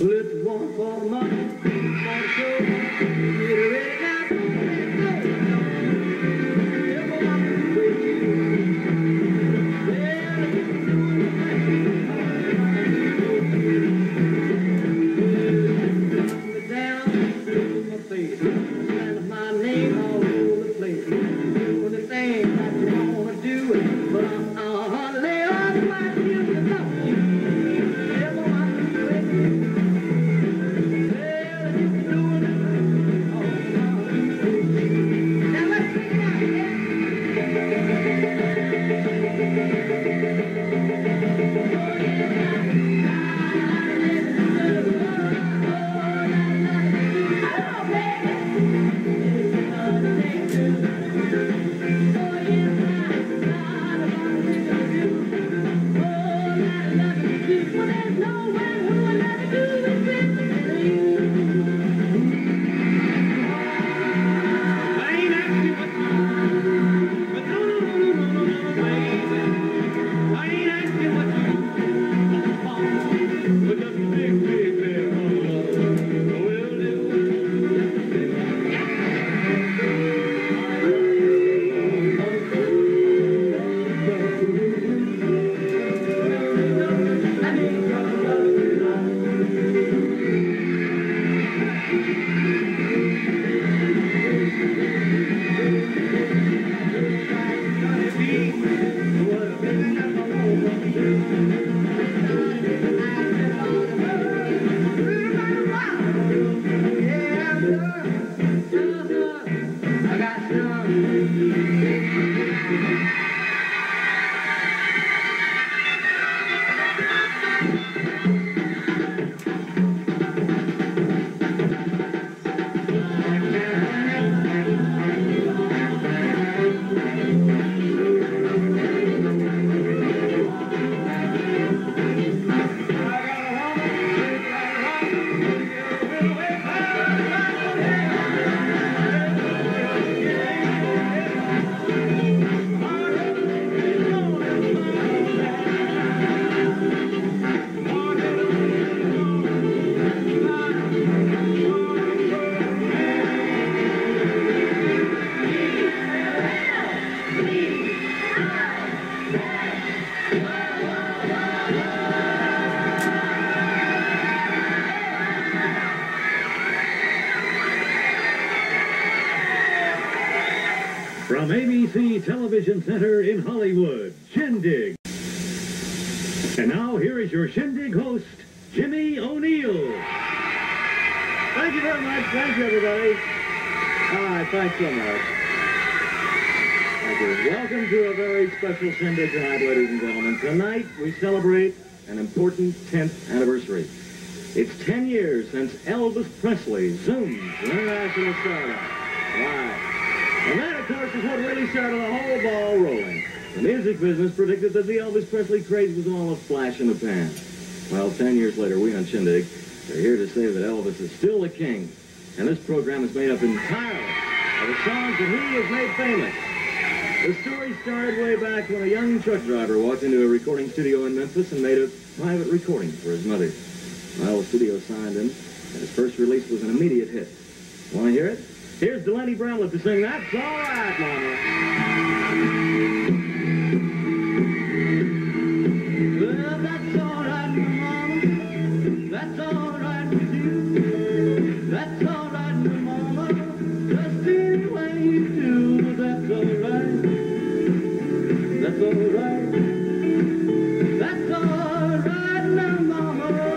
Let one for mine, one for you. From ABC Television Center in Hollywood, Shindig. And now here is your Shindig host, Jimmy O'Neill. Thank you very much. Thank you, everybody. Thanks so much. Thank you. Welcome to a very special Shindig tonight, ladies and gentlemen. Tonight we celebrate an important 10th anniversary. It's 10 years since Elvis Presley zoomed to international stardom. Wow. And that, of course, is what really started the whole ball rolling. The music business predicted that the Elvis Presley craze was all a flash in the pan. Well, 10 years later, we on Shindig are here to say that Elvis is still the king. And this program is made up entirely of the songs that he has made famous. The story started way back when a young truck driver walked into a recording studio in Memphis and made a private recording for his mother. Well, the studio signed him, and his first release was an immediate hit. Want to hear it? Here's Delaney Bramlett to sing That's All Right, Mama. Well, that's all right, Mama. That's all right with you. That's all right, Mama. Just any way you do. That's all right. That's all right. That's all right now, Mama.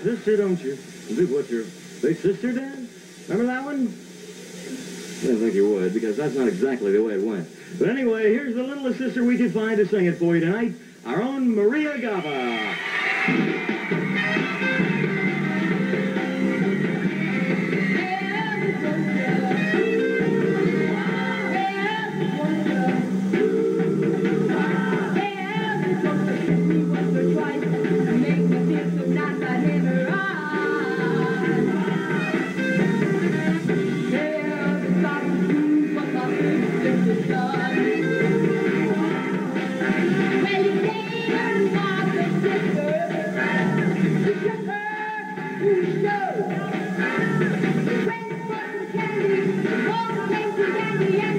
Sister, don't you? What's your big sister did? Remember that one? I didn't think you would, because that's not exactly the way it went. But anyway, here's the littlest sister we could find to sing it for you tonight, our own Maria Gaba. Thank you. Every time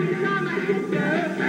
you saw my sister.